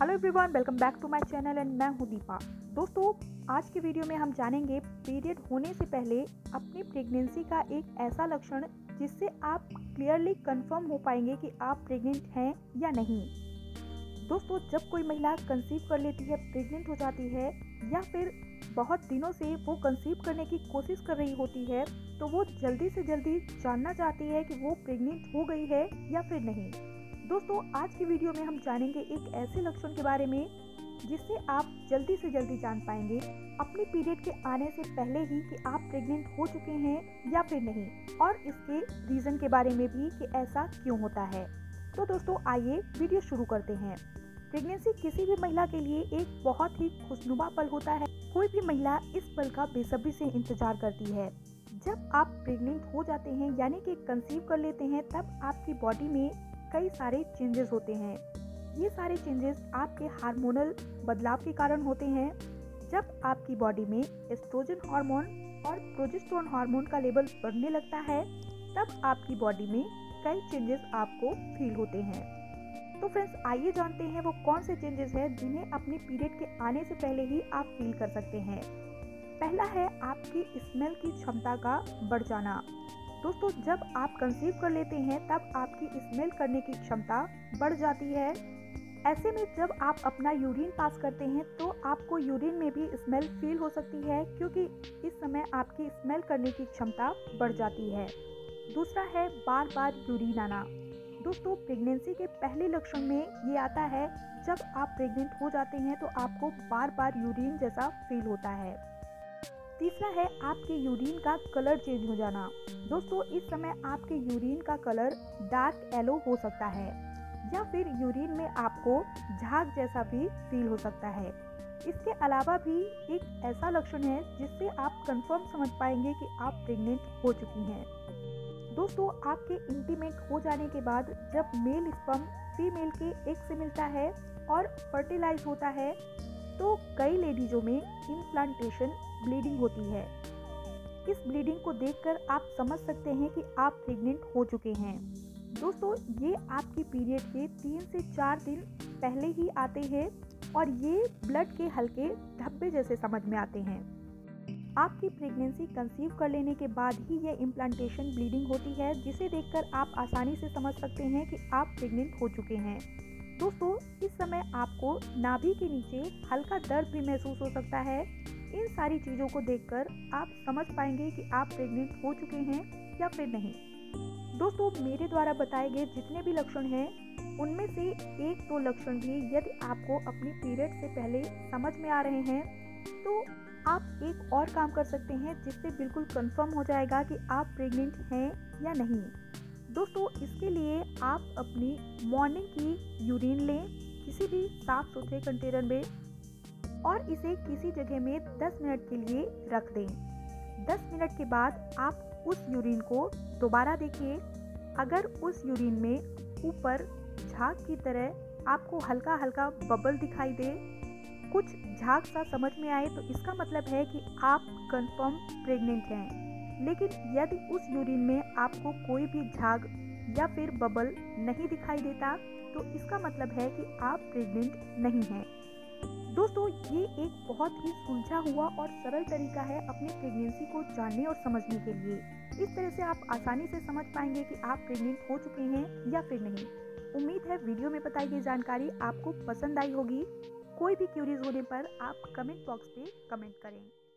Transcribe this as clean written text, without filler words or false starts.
Hello everyone, welcome back to my channel and मैं हूँ दीपा। दोस्तों, आज की वीडियो में हम जानेंगे पीरियड होने से पहले अपनी प्रेगनेंसी का एक ऐसा लक्षण जिससे आप क्लियरली कंफर्म हो पाएंगे कि आप प्रेग्नेंट हैं या नहीं। दोस्तों, जब कोई महिला कंसीव कर लेती है, प्रेग्नेंट हो जाती है या फिर बहुत दिनों से वो कंसीव करने की कोशिश कर रही होती है, तो वो जल्दी से जल्दी जानना चाहती है कि वो प्रेग्नेंट हो गई है या फिर नहीं। दोस्तों, आज की वीडियो में हम जानेंगे एक ऐसे लक्षण के बारे में जिससे आप जल्दी से जल्दी जान पाएंगे अपने पीरियड के आने से पहले ही कि आप प्रेग्नेंट हो चुके हैं या फिर नहीं, और इसके रीज़न के बारे में भी कि ऐसा क्यों होता है। तो दोस्तों, आइए वीडियो शुरू करते हैं। प्रेगनेंसी किसी भी महिला के लिए एक बहुत ही खुशनुमा पल होता है। कोई भी महिला इस पल का बेसब्री से इंतजार करती है। जब आप प्रेग्नेंट हो जाते हैं यानी कि कंसीव कर लेते हैं, तब आपकी बॉडी में कई सारे चेंजेस होते हैं। ये सारे चेंजेस आपके हार्मोनल बदलाव के कारण होते हैं। जब आपकी बॉडी में एस्ट्रोजन हार्मोन और प्रोजेस्टेरोन हार्मोन का लेवल बढ़ने लगता है, तब आपकी बॉडी में कई चेंजेस आपको फील होते हैं। तो फ्रेंड्स, आइए जानते हैं वो कौन से चेंजेस हैं जिन्हें अपने पीरियड के आने से पहले ही आप फील कर सकते हैं। पहला है आपकी स्मेल की क्षमता का बढ़ जाना। दोस्तों, जब आप कंसीव कर लेते हैं तब आपकी स्मेल करने की क्षमता बढ़ जाती है। ऐसे में जब आप अपना यूरिन पास करते हैं तो आपको यूरिन में भी स्मेल फील हो सकती है, क्योंकि इस समय आपकी स्मेल करने की क्षमता बढ़ जाती है। दूसरा है बार बार यूरिन आना। दोस्तों, प्रेगनेंसी के पहले लक्षण में ये आता है। जब आप प्रेग्नेंट हो जाते हैं तो आपको बार बार यूरिन जैसा फील होता है। तीसरा है आपके यूरिन का कलर चेंज हो जाना। दोस्तों, इस समय आपके यूरिन का कलर डार्क येलो हो सकता है या फिर यूरिन में आपको झाग जैसा भी फील हो सकता है। इसके अलावा भी एक ऐसा लक्षण है जिससे आप कंफर्म समझ पाएंगे कि आप प्रेग्नेंट हो चुकी हैं। दोस्तों, आपके इंटीमेट हो जाने के बाद जब मेल स्पर्म फीमेल के एग से मिलता है और फर्टिलाइज होता है, तो कई लेडीजों में इम्प्लांटेशन ब्लीडिंग होती है। इस ब्लीडिंग को देखकर आप समझ सकते हैं कि आप प्रेग्नेंट हो चुके हैं। दोस्तों, ये आपकी पीरियड के 3 से 4 दिन पहले ही आते हैं और ये ब्लड के हल्के धब्बे जैसे समझ में आते हैं। आपकी प्रेगनेंसी कंसीव कर लेने के बाद ही ये इम्प्लांटेशन ब्लीडिंग होती है, जिसे देखकर आप आसानी से समझ सकते हैं कि आप प्रेग्नेंट हो चुके हैं। दोस्तों, इस समय आपको नाभि के नीचे हल्का दर्द भी महसूस हो सकता है। इन सारी चीज़ों को देखकर आप समझ पाएंगे कि आप प्रेग्नेंट हो चुके हैं या फिर नहीं। दोस्तों, मेरे द्वारा बताए गए जितने भी लक्षण हैं, उनमें से 1-2 लक्षण भी यदि आपको अपने पीरियड से पहले समझ में आ रहे हैं, तो आप एक और काम कर सकते हैं जिससे बिल्कुल कंफर्म हो जाएगा कि आप प्रेग्नेंट हैं या नहीं। दोस्तों, इसके लिए आप अपनी मॉर्निंग की यूरिन लें किसी भी साफ सुथरे कंटेनर में और इसे किसी जगह में 10 मिनट के लिए रख दें। 10 मिनट के बाद आप उस यूरिन को दोबारा देखिए। अगर उस यूरिन में ऊपर झाग की तरह आपको हल्का हल्का बबल दिखाई दे, कुछ झाग सा समझ में आए, तो इसका मतलब है कि आप कंफर्म प्रेग्नेंट हैं। लेकिन यदि उस यूरिन में आपको कोई भी झाग या फिर बबल नहीं दिखाई देता, तो इसका मतलब है कि आप प्रेग्नेंट नहीं हैं। दोस्तों, ये एक बहुत ही सुलझा हुआ और सरल तरीका है अपनी प्रेगनेंसी को जानने और समझने के लिए। इस तरह से आप आसानी से समझ पाएंगे कि आप प्रेग्नेंट हो चुके हैं या फिर नहीं। उम्मीद है वीडियो में बताई गई जानकारी आपको पसंद आई होगी। कोई भी क्यूरीज होने पर आप कमेंट बॉक्स पे कमेंट करें।